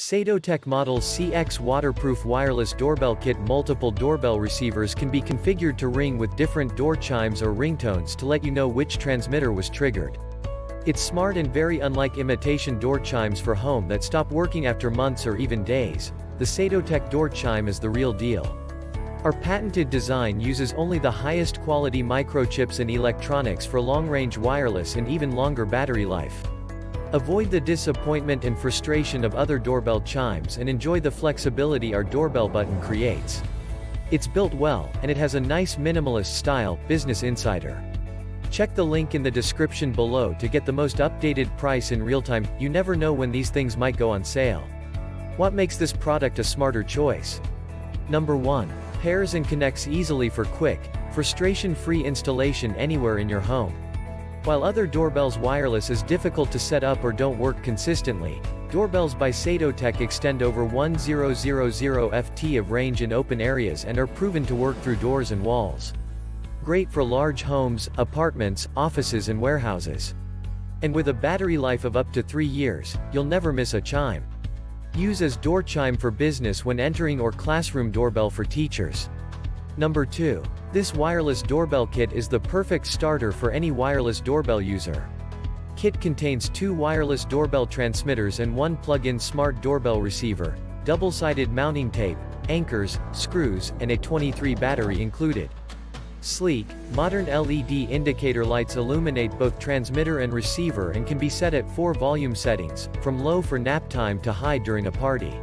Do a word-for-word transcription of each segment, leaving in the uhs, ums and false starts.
SadoTech Model C X Waterproof Wireless Doorbell Kit. Multiple doorbell receivers can be configured to ring with different door chimes or ringtones to let you know which transmitter was triggered. It's smart and very unlike imitation door chimes for home that stop working after months or even days. The SadoTech door chime is the real deal. Our patented design uses only the highest quality microchips and electronics for long-range wireless and even longer battery life. Avoid the disappointment and frustration of other doorbell chimes and enjoy the flexibility our doorbell button creates. It's built well, and it has a nice minimalist style. Business Insider. Check the link in the description below to get the most updated price in real time. You never know when these things might go on sale. What makes this product a smarter choice? Number one. Pairs and connects easily for quick, frustration-free installation anywhere in your home. While other doorbells wireless is difficult to set up or don't work consistently, doorbells by SadoTech extend over one thousand feet of range in open areas and are proven to work through doors and walls. Great for large homes, apartments, offices and warehouses. And with a battery life of up to three years, you'll never miss a chime. Use as door chime for business when entering or classroom doorbell for teachers. Number two. This wireless doorbell kit is the perfect starter for any wireless doorbell user. Kit contains two wireless doorbell transmitters and one plug-in smart doorbell receiver, double-sided mounting tape, anchors, screws, and A twenty-three battery included. Sleek, modern L E D indicator lights illuminate both transmitter and receiver and can be set at four volume settings, from low for nap time to high during a party.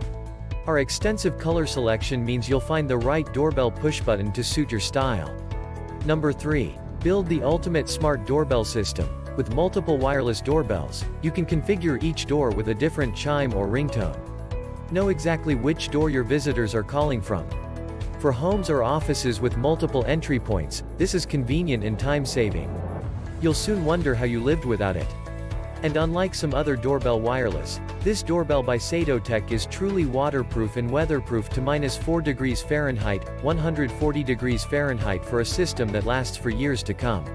Our extensive color selection means you'll find the right doorbell push button to suit your style. Number three. Build the ultimate smart doorbell system. With multiple wireless doorbells, you can configure each door with a different chime or ringtone. Know exactly which door your visitors are calling from. For homes or offices with multiple entry points, this is convenient and time-saving. You'll soon wonder how you lived without it. And unlike some other doorbell wireless, this doorbell by SadoTech is truly waterproof and weatherproof to minus four degrees Fahrenheit, one hundred forty degrees Fahrenheit for a system that lasts for years to come.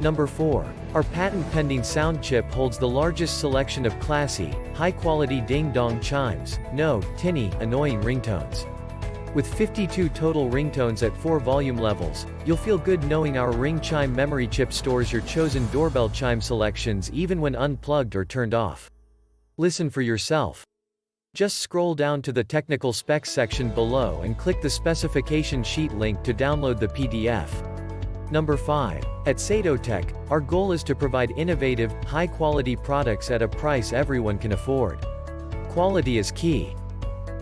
Number four. Our patent-pending sound chip holds the largest selection of classy, high-quality ding-dong chimes, no, tinny, annoying ringtones. With fifty-two total ringtones at four volume levels, you'll feel good knowing our Ring Chime Memory Chip stores your chosen doorbell chime selections even when unplugged or turned off. Listen for yourself. Just scroll down to the technical specs section below and click the specification sheet link to download the P D F. Number five. At SadoTech, our goal is to provide innovative, high-quality products at a price everyone can afford. Quality is key.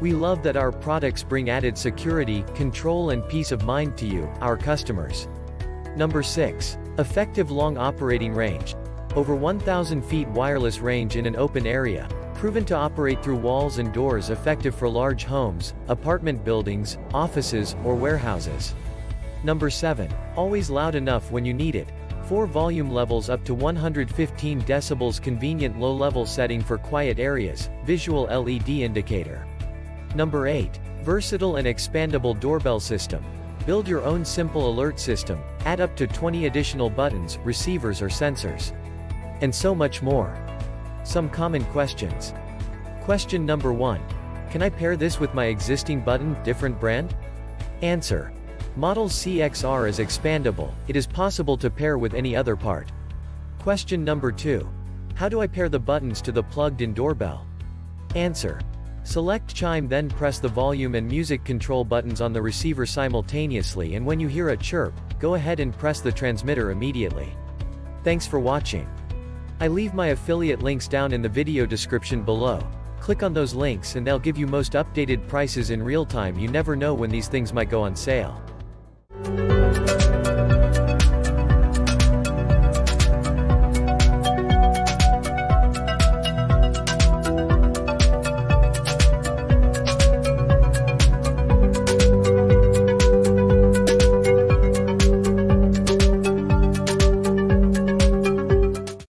We love that our products bring added security, control and peace of mind to you, our customers. Number six. Effective long operating range. Over one thousand feet wireless range in an open area, proven to operate through walls and doors, effective for large homes, apartment buildings, offices, or warehouses. Number seven. Always loud enough when you need it. Four volume levels up to one hundred fifteen decibels, convenient low-level setting for quiet areas, visual L E D indicator. Number eight. Versatile and expandable doorbell system. Build your own simple alert system, add up to twenty additional buttons, receivers or sensors. And so much more. Some common questions. Question number one. Can I pair this with my existing button, different brand? Answer. Model C X R is expandable, it is possible to pair with any other part. Question number two. How do I pair the buttons to the plugged-in doorbell? Answer. Select chime, then press the volume and music control buttons on the receiver simultaneously, and when you hear a chirp, go ahead and press the transmitter immediately. Thanks for watching. I leave my affiliate links down in the video description below. Click on those links and they'll give you most updated prices in real time. You never know when these things might go on sale.